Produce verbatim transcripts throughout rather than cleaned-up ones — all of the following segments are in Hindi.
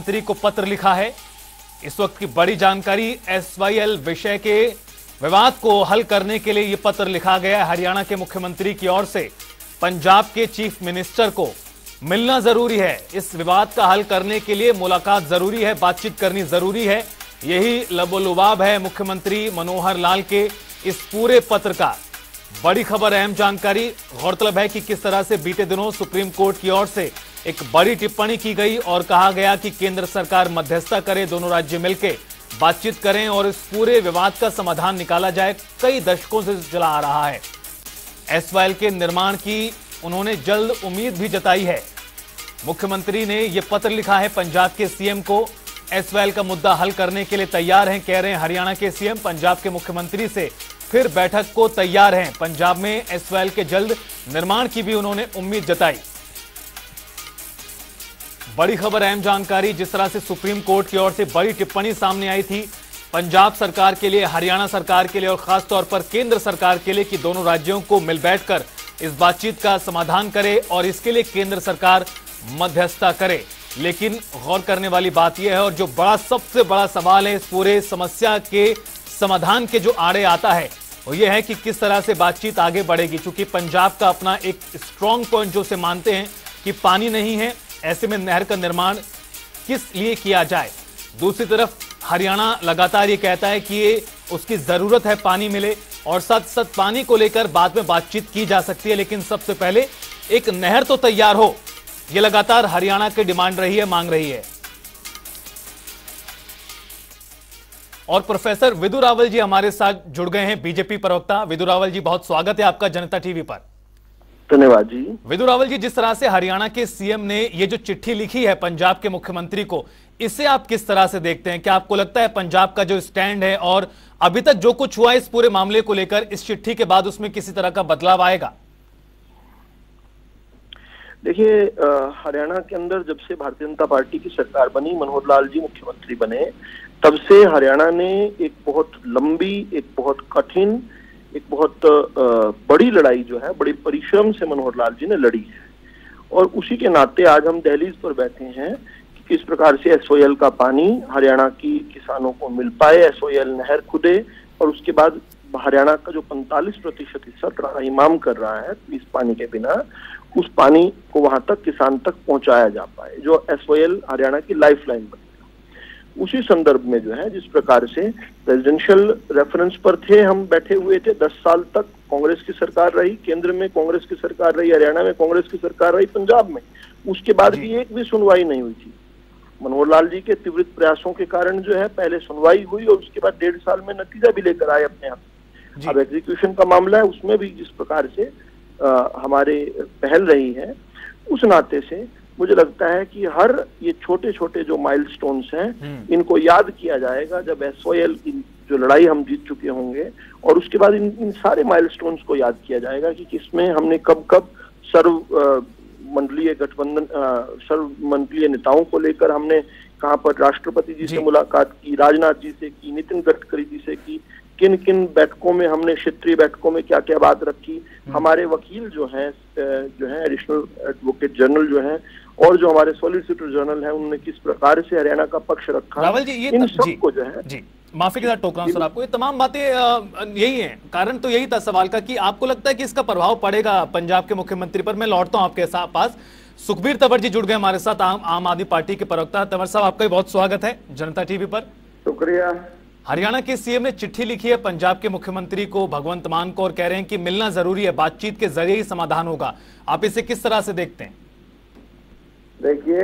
मंत्री को पत्र लिखा है। इस वक्त की बड़ी जानकारी, एस वाई एल विषय के विवाद को हल करने के लिए यह पत्र लिखा गया है। हरियाणा के मुख्यमंत्री की ओर से पंजाब के चीफ मिनिस्टर को मिलना जरूरी है, इस विवाद का हल करने के लिए मुलाकात जरूरी है, बातचीत करनी जरूरी है। यही लबोलुबाब है मुख्यमंत्री मनोहर लाल के इस पूरे पत्र का। बड़ी खबर, अहम जानकारी। गौरतलब है कि किस तरह से बीते दिनों सुप्रीम कोर्ट की ओर से एक बड़ी टिप्पणी की गई और कहा गया कि केंद्र सरकार मध्यस्थता करे, दोनों राज्य मिलकर बातचीत करें और इस पूरे विवाद का समाधान निकाला जाए। कई दशकों से चला आ रहा है। एस वाई एल के निर्माण की उन्होंने जल्द उम्मीद भी जताई है। मुख्यमंत्री ने यह पत्र लिखा है पंजाब के सी एम को, एस वाई एल का मुद्दा हल करने के लिए तैयार हैं। कह रहे हैं हरियाणा के सी एम पंजाब के मुख्यमंत्री से फिर बैठक को तैयार हैं। पंजाब में एस वाई एल के जल्द निर्माण की भी उन्होंने उम्मीद जताई। बड़ी खबर, अहम जानकारी। जिस तरह से सुप्रीम कोर्ट की ओर से बड़ी टिप्पणी सामने आई थी पंजाब सरकार के लिए, हरियाणा सरकार के लिए और खासतौर पर केंद्र सरकार के लिए कि दोनों राज्यों को मिल बैठकर इस बातचीत का समाधान करे और इसके लिए केंद्र सरकार मध्यस्थता करे। लेकिन गौर करने वाली बात यह है, और जो बड़ा सबसे बड़ा सवाल है इस पूरे समस्या के समाधान के जो आड़े आता है, वो ये है कि किस तरह से बातचीत आगे बढ़ेगी। चूंकि पंजाब का अपना एक स्ट्रॉन्ग पॉइंट जो से मानते हैं कि पानी नहीं है, ऐसे में नहर का निर्माण किस लिए किया जाए। दूसरी तरफ हरियाणा लगातार ये कहता है कि ये उसकी जरूरत है, पानी मिले और साथ साथ पानी को लेकर बाद में बातचीत की जा सकती है, लेकिन सबसे पहले एक नहर तो तैयार हो। ये लगातार हरियाणा की डिमांड रही है, मांग रही है। और प्रोफेसर विधुरावल जी हमारे साथ जुड़ गए हैं, बीजेपी प्रवक्ता। विधुरावल जी, बहुत स्वागत है आपका जनता टीवी पर। धन्यवाद जी। विधुरावल जी, जिस तरह से हरियाणा के सी एम ने ये जो चिट्ठी लिखी है पंजाब के मुख्यमंत्री को, इसे आप किस तरह से देखते हैं? क्या आपको लगता है पंजाब का जो स्टैंड है और अभी तक जो कुछ हुआ इस पूरे मामले को लेकर, इस चिट्ठी के बाद उसमें किसी तरह का बदलाव आएगा? देखिए, हरियाणा के अंदर जब से भारतीय जनता पार्टी की सरकार बनी, मनोहर लाल जी मुख्यमंत्री बने, तब से हरियाणा ने एक बहुत लंबी, एक बहुत कठिन, एक बहुत बड़ी लड़ाई जो है, बड़े परिश्रम से मनोहर लाल जी ने लड़ी है। और उसी के नाते आज हम दहलीज पर बैठे हैं कि किस प्रकार से एस ओ एल का पानी हरियाणा की किसानों को मिल पाए, एस ओ एल नहर खुदे और उसके बाद हरियाणा का जो पैंतालीस प्रतिशत हिस्सा त्राहिमाम कर रहा है इस पानी के बिना, उस पानी को वहां तक, किसान तक पहुंचाया जा पाए, जो एस ओ एल हरियाणा की लाइफलाइन बनेगा। उसी संदर्भ में जो है, जिस प्रकार से प्रेसिडेंशियल रेफरेंस पर थे, हम बैठे हुए थे। दस साल तक कांग्रेस की सरकार रही, केंद्र में कांग्रेस की सरकार रही, हरियाणा में कांग्रेस की सरकार रही, पंजाब में उसके बाद भी एक भी सुनवाई नहीं हुई थी। मनोहर लाल जी के तीव्र प्रयासों के कारण जो है पहले सुनवाई हुई और उसके बाद डेढ़ साल में नतीजा भी लेकर आए अपने आप। अब एग्जीक्यूशन का मामला है, उसमें भी जिस प्रकार से आ, हमारे पहल रही है, उस नाते से मुझे लगता है कि हर ये छोटे छोटे जो माइलस्टोन्स हैं, इनको याद किया जाएगा जब एस ओ एल की जो लड़ाई हम जीत चुके होंगे, और उसके बाद इन, इन सारे माइलस्टोन्स को याद किया जाएगा कि किसमें हमने कब कब सर्व मंडलीय गठबंधन, सर्व मंडलीय नेताओं को लेकर हमने कहाँ पर राष्ट्रपति जी से मुलाकात की, राजनाथ जी से की, नितिन गडकरी जी से की, किन किन बैठकों में हमने, क्षेत्रीय बैठकों में क्या क्या बात रखी। हमारे वकील जो हैं जो हैं एडिशनल एडवोकेट जनरल जो हैं और जो हमारे सॉलिसिटर जनरल हैं, उन्होंने किस प्रकार से हरियाणा का पक्ष रखा। रावल जी, ये इन सबको जो है जी, माफी के साथ टोक रहा हूं सर आपको, ये तमाम बातें यही हैं, कारण तो यही था सवाल का कि आपको लगता है कि इसका प्रभाव पड़ेगा पंजाब के मुख्यमंत्री पर। मैं लौटता हूँ आपके पास। सुखबीर तंवर जी जुड़ गए हमारे साथ, आम आदमी पार्टी के प्रवक्ता। तंवर साहब, आपका बहुत स्वागत है जनता टीवी पर। शुक्रिया। हरियाणा के सी एम ने चिट्ठी लिखी है पंजाब के मुख्यमंत्री को, भगवंत मान को, और कह रहे हैं कि मिलना जरूरी है, बातचीत के जरिए ही समाधान होगा। आप इसे किस तरह से देखते हैं? देखिए,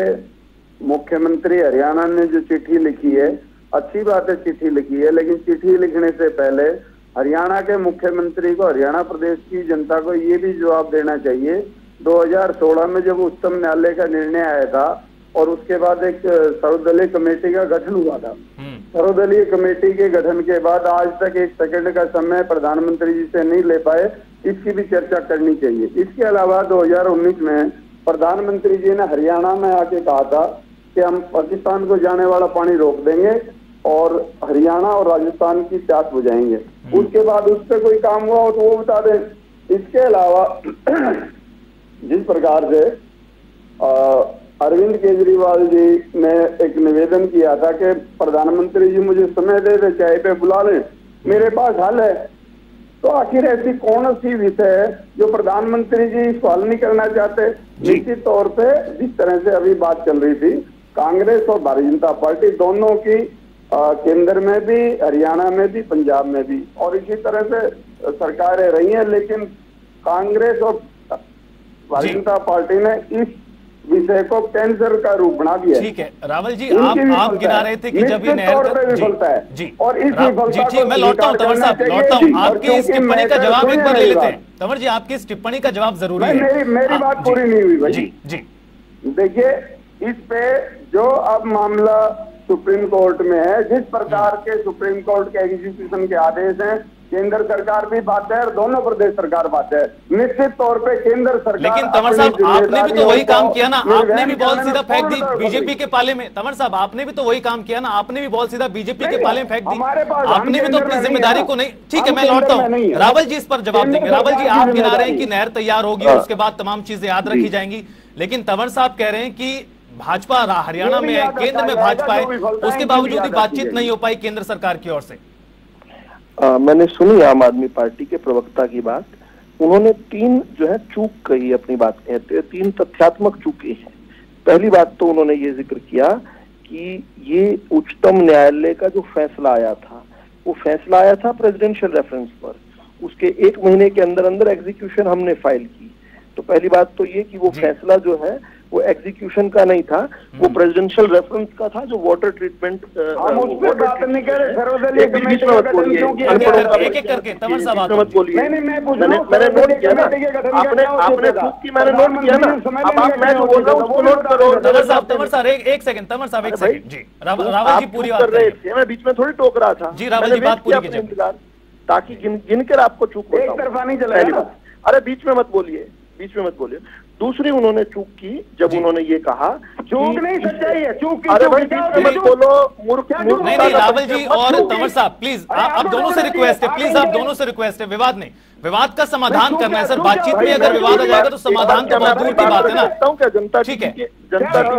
मुख्यमंत्री हरियाणा ने जो चिट्ठी लिखी है, अच्छी बात है चिट्ठी लिखी है, लेकिन चिट्ठी लिखने से पहले हरियाणा के मुख्यमंत्री को, हरियाणा प्रदेश की जनता को ये भी जवाब देना चाहिए। दो हजार सोलह में जब उच्चतम न्यायालय का निर्णय आया था और उसके बाद एक सर्वदलीय कमेटी का गठन हुआ था, सर्वदलीय कमेटी के गठन के बाद आज तक एक सेकंड का समय प्रधानमंत्री जी से नहीं ले पाए, इसकी भी चर्चा करनी चाहिए। इसके अलावा दो हजार उन्नीस में प्रधानमंत्री जी ने हरियाणा में आके कहा था कि हम पाकिस्तान को जाने वाला पानी रोक देंगे और हरियाणा और राजस्थान की प्यास बुझाएंगे। उसके बाद उस पर कोई काम हुआ तो वो बता दें। इसके अलावा जिस प्रकार से अरविंद केजरीवाल जी ने एक निवेदन किया था कि प्रधानमंत्री जी मुझे समय दे दे, चाय पे बुला लें, मेरे पास हल है। तो आखिर ऐसी कौन सी विषय है जो प्रधानमंत्री जी हल नहीं करना चाहते? निश्चित तौर पे जिस तरह से अभी बात चल रही थी, कांग्रेस और भारतीय जनता पार्टी दोनों की केंद्र में भी, हरियाणा में भी, पंजाब में भी, और इसी तरह से सरकारें रही हैं, लेकिन कांग्रेस और भारतीय जनता पार्टी ने इस विषय को कैंसर का रूप बना दिया। ठीक है रावल जी, आप आप गिना रहे थे कि जब ये विफलता है जी, और इस विफलता को मैं लौटता हूं तंवर साहब, लौटता हूं आपकी इस टिप्पणी का जवाब एक बार ले लेते हैं। तंवर जी, आपकी इस टिप्पणी का जवाब जरूरी है। मेरी मेरी बात पूरी नहीं हुई भाई जी जी। देखिए, इस पे जो अब मामला सुप्रीम कोर्ट में है, जिस प्रकार के सुप्रीम कोर्ट के एग्जीक्यूशन के आदेश हैं, केंद्र सरकार भी बात है और दोनों प्रदेश सरकार बात है, निश्चित तौर पे केंद्र सरकार। लेकिन तंवर साहब, आपने भी तो वही काम किया ना, आपने भी बॉल सीधा फेंक दी बीजेपी के पाले में। तंवर साहब, आपने भी तो वही काम किया ना, आपने भी बॉल सीधा बीजेपी के पाले में फेंक दी, आपने भी तो अपनी जिम्मेदारी को नहीं। ठीक है, मैं लौटता हूँ रावल जी, इस पर जवाब देंगे। रावल जी, आप गिना रहे हैं कि नहर तैयार होगी और उसके बाद तमाम चीजें याद रखी जाएंगी, लेकिन तंवर साहब कह रहे हैं कि भाजपा हरियाणा में है, केंद्र में भाजपा है, उसके बावजूद भी बातचीत नहीं हो पाई केंद्र सरकार की ओर से। आ, मैंने सुनी आम आदमी पार्टी के प्रवक्ता की बात, उन्होंने तीन जो है चूक कही अपनी बात कहते, तीन तथ्यात्मक चूकें हैं। पहली बात तो उन्होंने ये जिक्र किया कि ये उच्चतम न्यायालय का जो फैसला आया था, वो फैसला आया था प्रेसिडेंशियल रेफरेंस पर, उसके एक महीने के अंदर अंदर एग्जीक्यूशन हमने फाइल की। तो पहली बात तो ये कि वो फैसला जो है वो एग्जीक्यूशन का नहीं था, वो प्रेसिडेंशियल रेफरेंस का था, जो वाटर ट्रीटमेंट मैं बीच में थोड़ी टोक रहा था जी, रावल, ताकि गिनकर आपको चूक नहीं चला। अरे बीच में मत बोलिए, बीच में मत बोलिए। दूसरी उन्होंने चूक की जब उन्होंने ये कहा, चूक नहीं सच्चाई है, चूक की। अरे भाई बीच में मत बोलो, मूर्ख मूर्ख। नहीं नहीं रावल जी और तंवर साहब, प्लीज आप दोनों से रिक्वेस्ट है, प्लीज आप दोनों से रिक्वेस्ट है, विवाद नहीं, विवाद का समाधान करना है सर। बातचीत में अगर विवाद आ जाएगा तो समाधान का बहुत दूर की बात है ना। जनता ठीक है, जनता नहीं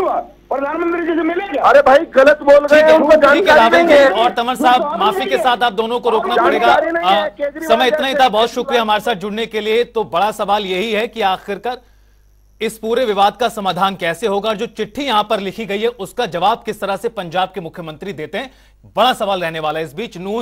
हुआ प्रधानमंत्री जी से मिलेगा। अरे भाई गलत बोल रहे हैं, उनको जानकारी देंगे। और तंवर साहब, माफी के साथ आप दोनों को रोकना पड़ेगा, समय इतना ही था। बहुत शुक्रिया हमारे साथ जुड़ने के लिए। तो बड़ा सवाल यही है कि आखिरकार इस पूरे विवाद का समाधान कैसे होगा, जो चिट्ठी यहां पर लिखी गई है उसका जवाब किस तरह से पंजाब के मुख्यमंत्री देते हैं, बड़ा सवाल रहने वाला है। इस बीच नून